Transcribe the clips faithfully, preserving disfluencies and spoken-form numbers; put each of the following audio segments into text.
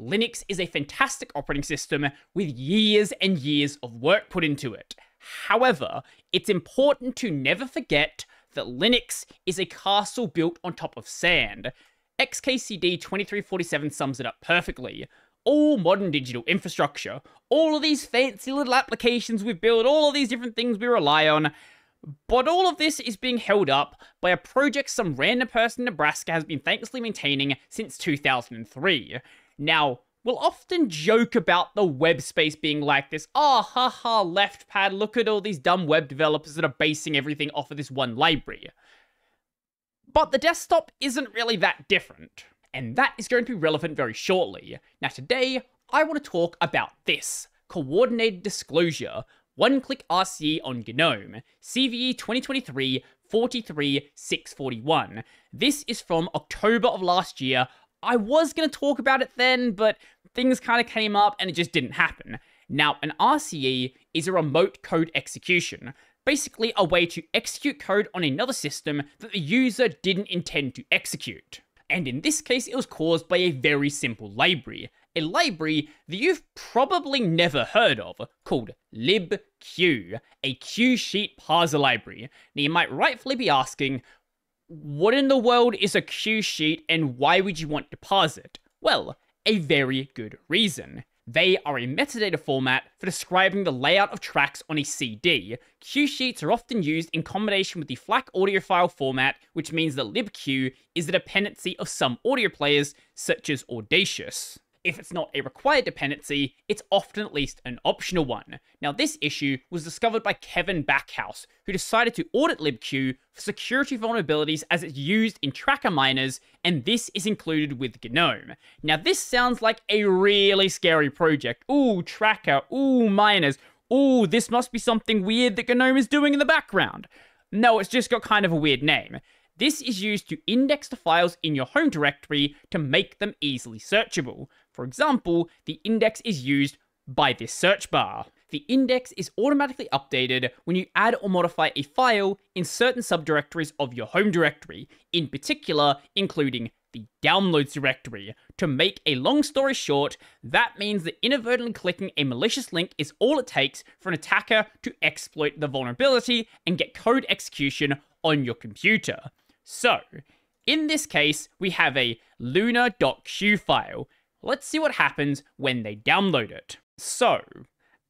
Linux is a fantastic operating system with years and years of work put into it. However, it's important to never forget that Linux is a castle built on top of sand. X K C D twenty-three forty-seven sums it up perfectly. All modern digital infrastructure, all of these fancy little applications we build, all of these different things we rely on, but all of this is being held up by a project some random person in Nebraska has been thanklessly maintaining since two thousand three. Now, we'll often joke about the web space being like this, ah, oh, ha ha, left pad, look at all these dumb web developers that are basing everything off of this one library. But the desktop isn't really that different, and that is going to be relevant very shortly. Now today, I want to talk about this, coordinated disclosure, one-click R C A on GNOME, C V E twenty twenty-three dash four three three four one. This is from October of last year. I was going to talk about it then, but things kind of came up and it just didn't happen. Now, an R C A is a remote code execution, basically a way to execute code on another system that the user didn't intend to execute. And in this case, it was caused by a very simple library, a library that you've probably never heard of, called libcue, a cue sheet parser library. Now, you might rightfully be asking, what in the world is a cue sheet and why would you want to parse it? Well, a very good reason. They are a metadata format for describing the layout of tracks on a C D. Cue sheets are often used in combination with the FLAC audio file format, which means that libcue is the dependency of some audio players, such as Audacious. If it's not a required dependency, it's often at least an optional one. Now, this issue was discovered by Kevin Backhouse, who decided to audit libcue for security vulnerabilities as it's used in Tracker Miners, and this is included with GNOME. Now, this sounds like a really scary project. Ooh, Tracker, ooh, Miners, ooh, this must be something weird that GNOME is doing in the background. No, it's just got kind of a weird name. This is used to index the files in your home directory to make them easily searchable. For example, the index is used by this search bar. The index is automatically updated when you add or modify a file in certain subdirectories of your home directory, in particular including the downloads directory. To make a long story short, that means that inadvertently clicking a malicious link is all it takes for an attacker to exploit the vulnerability and get code execution on your computer. So, in this case, we have a lunar.q file. Let's see what happens when they download it. So,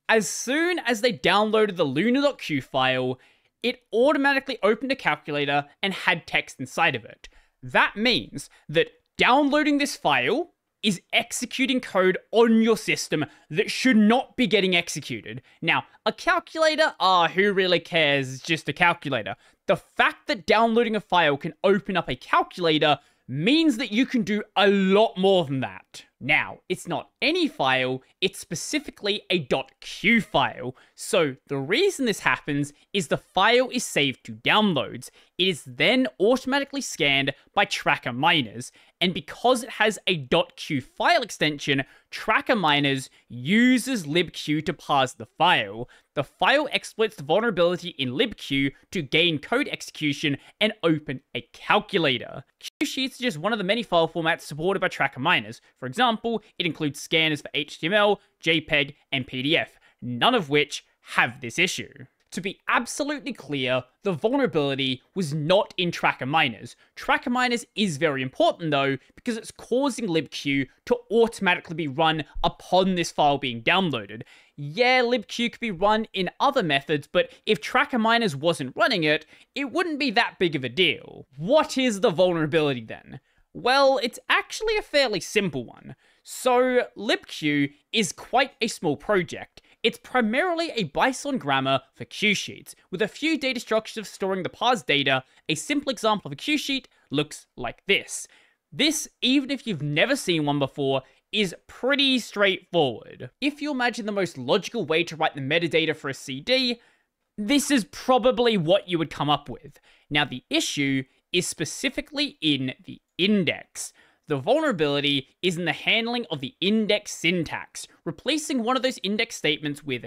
as soon as they downloaded the lunar.q file, it automatically opened a calculator and had text inside of it. That means that downloading this file is executing code on your system that should not be getting executed. Now, a calculator, ah, who really cares? It's just a calculator. The fact that downloading a file can open up a calculator means that you can do a lot more than that. Now, it's not any file, it's specifically a .q file. So the reason this happens is the file is saved to downloads. It is then automatically scanned by Tracker Miners. And because it has a .q file extension, Tracker Miners uses libcue to parse the file. The file exploits the vulnerability in libcue to gain code execution and open a calculator. Cue sheets are just one of the many file formats supported by Tracker Miners. For example, it includes scanners for H T M L, JPEG, and P D F, none of which have this issue. To be absolutely clear, the vulnerability was not in Tracker Miners. Tracker Miners is very important though, because it's causing libcue to automatically be run upon this file being downloaded. Yeah, libcue could be run in other methods, but if Tracker Miners wasn't running it, it wouldn't be that big of a deal. What is the vulnerability then? Well, it's actually a fairly simple one. So, libcue is quite a small project. It's primarily a Bison grammar for cue sheets, with a few data structures of storing the parsed data. A simple example of a cue sheet looks like this. This, even if you've never seen one before, is pretty straightforward. If you imagine the most logical way to write the metadata for a C D, this is probably what you would come up with. Now, the issue is specifically in the index. The vulnerability is in the handling of the index syntax. Replacing one of those index statements with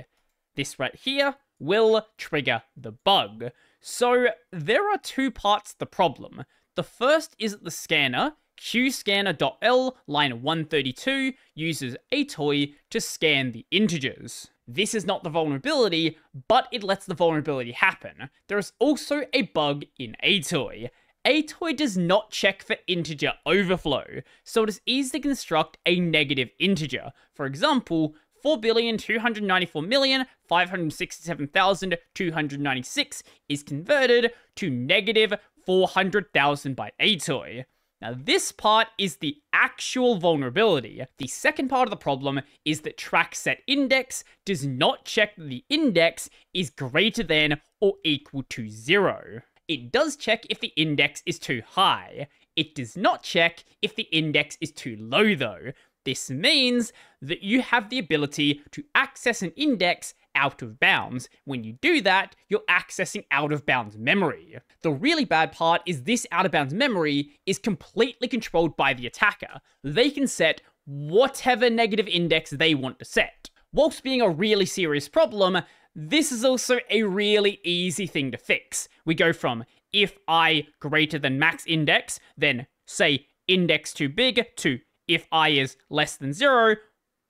this right here will trigger the bug. So there are two parts to the problem. The first is that the scanner cuescanner.l, line one thirty-two, uses atoi to scan the integers. This is not the vulnerability, but it lets the vulnerability happen. There is also a bug in atoi. atoi does not check for integer overflow, so it is easy to construct a negative integer. For example, four billion two hundred ninety-four million five hundred sixty-seven thousand two hundred ninety-six is converted to negative four hundred thousand by atoi. Now this part is the actual vulnerability. The second part of the problem is that track set index does not check that the index is greater than or equal to zero. It does check if the index is too high. It does not check if the index is too low though. This means that you have the ability to access an index out of bounds. When you do that, you're accessing out of bounds memory. The really bad part is this out of bounds memory is completely controlled by the attacker. They can set whatever negative index they want to set. Whilst being a really serious problem, this is also a really easy thing to fix. We go from if I greater than max index, then say index too big, to if I is less than zero,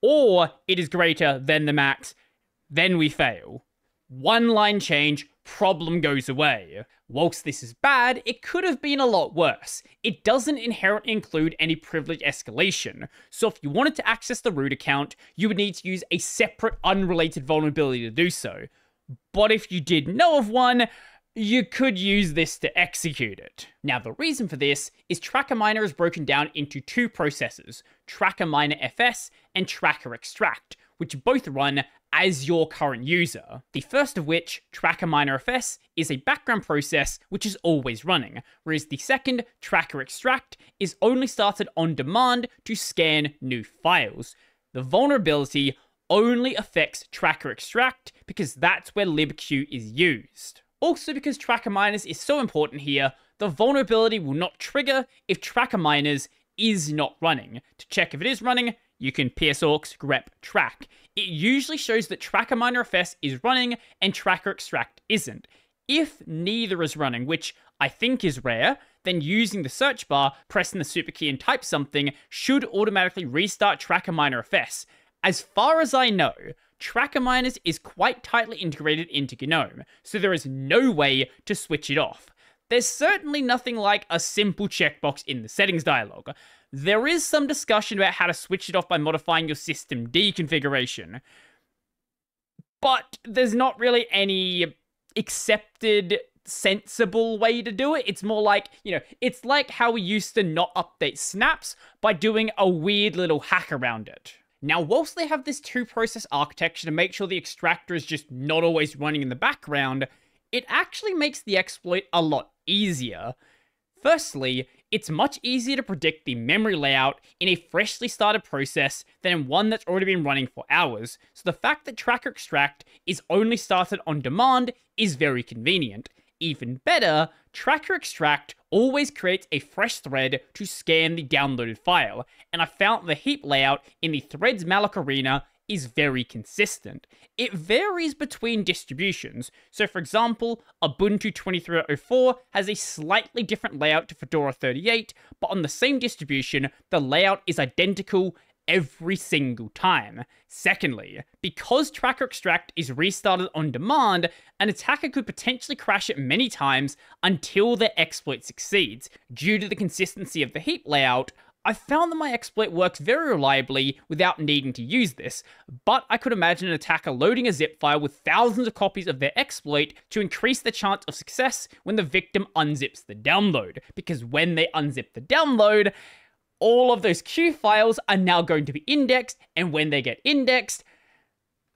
or it is greater than the max, then we fail. One line change, problem goes away. Whilst this is bad, it could have been a lot worse. It doesn't inherently include any privilege escalation, so if you wanted to access the root account, you would need to use a separate unrelated vulnerability to do so. But if you did know of one, you could use this to execute it. Now the reason for this is Tracker Miner is broken down into two processes, Tracker Miner F S and Tracker Extract, which both run as your current user. The first of which, Tracker Miner F S, is a background process which is always running, whereas the second, Tracker Extract, is only started on demand to scan new files. The vulnerability only affects Tracker Extract because that's where libcue is used. Also, because Tracker Miners is so important here, the vulnerability will not trigger if Tracker Miners is not running. To check if it is running, you can psorx grep track. It usually shows that Tracker Miner F S is running and Tracker Extract isn't. If neither is running, which I think is rare, then using the search bar, pressing the super key and type something should automatically restart Tracker Miner F S. As far as I know, Tracker Miners is quite tightly integrated into GNOME, so there is no way to switch it off. There's certainly nothing like a simple checkbox in the settings dialog. There is some discussion about how to switch it off by modifying your system D configuration, but there's not really any accepted, sensible way to do it. It's more like, you know, it's like how we used to not update snaps by doing a weird little hack around it. Now, whilst they have this two-process architecture to make sure the extractor is just not always running in the background, it actually makes the exploit a lot easier. Firstly, it's much easier to predict the memory layout in a freshly started process than in one that's already been running for hours, so the fact that Tracker Extract is only started on demand is very convenient. Even better, Tracker Extract always creates a fresh thread to scan the downloaded file, and I found the heap layout in the Threads malloc arena is very consistent. It varies between distributions, so for example, Ubuntu twenty-three oh four has a slightly different layout to Fedora thirty-eight, but on the same distribution, the layout is identical every single time. Secondly, because Tracker Extract is restarted on demand, an attacker could potentially crash it many times until their exploit succeeds. Due to the consistency of the heap layout, I found that my exploit works very reliably without needing to use this, but I could imagine an attacker loading a zip file with thousands of copies of their exploit to increase the chance of success when the victim unzips the download, because when they unzip the download, all of those Q files are now going to be indexed, and when they get indexed,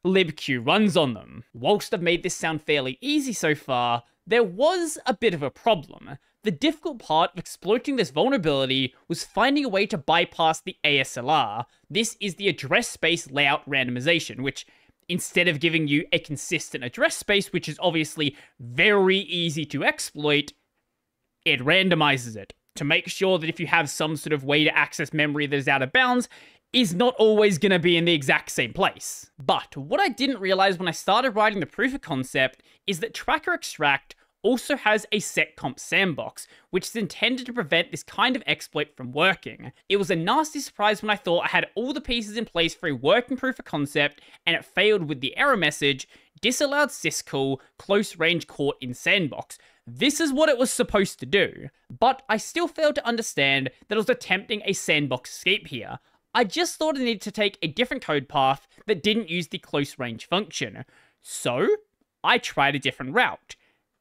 libq runs on them. Whilst I've made this sound fairly easy so far, there was a bit of a problem. The difficult part of exploiting this vulnerability was finding a way to bypass the A S L R. This is the address space layout randomization, which instead of giving you a consistent address space, which is obviously very easy to exploit, it randomizes it to make sure that if you have some sort of way to access memory that is out of bounds, is not always going to be in the exact same place. But what I didn't realize when I started writing the proof of concept is that Tracker Extract also has a seccomp sandbox, which is intended to prevent this kind of exploit from working. It was a nasty surprise when I thought I had all the pieces in place for a working proof of concept, and it failed with the error message, disallowed syscall, close range caught in sandbox. This is what it was supposed to do. But I still failed to understand that I was attempting a sandbox escape here. I just thought I needed to take a different code path that didn't use the close range function. So I tried a different route.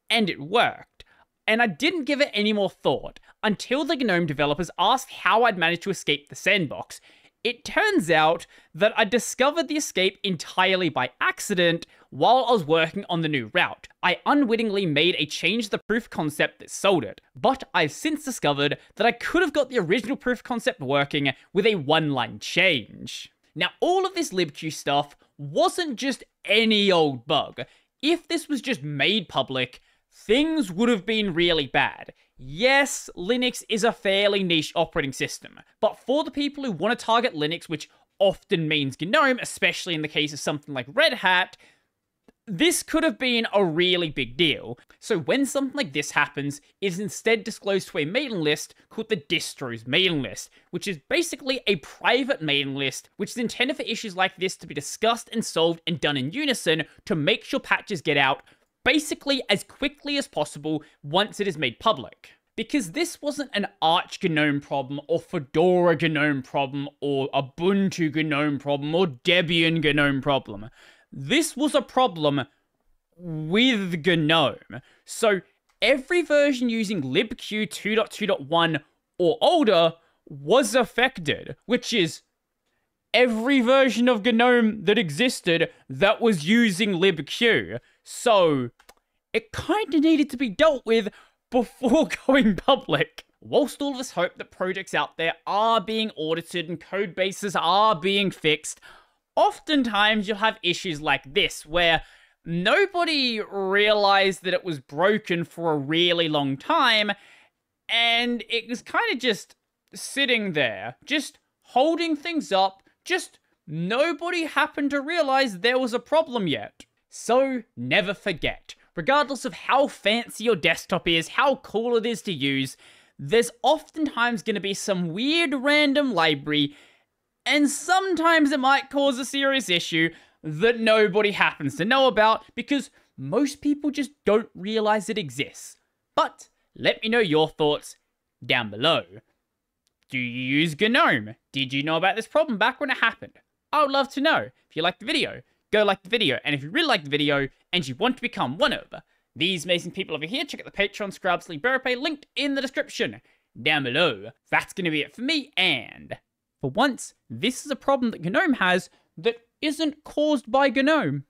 And it worked. And I didn't give it any more thought until the GNOME developers asked how I'd managed to escape the sandbox. It turns out that I discovered the escape entirely by accident while I was working on the new route. I unwittingly made a change to the proof concept that sold it, but I've since discovered that I could have got the original proof concept working with a one-line change. Now, all of this libcue stuff wasn't just any old bug. If this was just made public, things would have been really bad. Yes, Linux is a fairly niche operating system, but for the people who want to target Linux, which often means GNOME, especially in the case of something like Red Hat, this could have been a really big deal. So when something like this happens, it is instead disclosed to a mailing list called the Distro's mailing list, which is basically a private mailing list, which is intended for issues like this to be discussed and solved and done in unison to make sure patches get out basically as quickly as possible once it is made public. Because this wasn't an Arch GNOME problem, or Fedora GNOME problem, or Ubuntu GNOME problem, or Debian GNOME problem. This was a problem with GNOME. So every version using libcue two point two point one or older was affected, which is every version of GNOME that existed that was using libcue. So it kind of needed to be dealt with before going public. Whilst all of us hope that projects out there are being audited and code bases are being fixed, oftentimes you'll have issues like this where nobody realized that it was broken for a really long time, and it was kind of just sitting there, just holding things up, just nobody happened to realize there was a problem yet. So never forget, regardless of how fancy your desktop is, how cool it is to use, there's oftentimes going to be some weird random library. And sometimes it might cause a serious issue that nobody happens to know about because most people just don't realize it exists. But let me know your thoughts down below. Do you use GNOME? Did you know about this problem back when it happened? I would love to know. If you liked the video, go like the video. And if you really like the video and you want to become one of these amazing people over here, check out the Patreon, Scrubs, LiberaPay, linked in the description down below. That's going to be it for me, and for once, this is a problem that GNOME has that isn't caused by GNOME.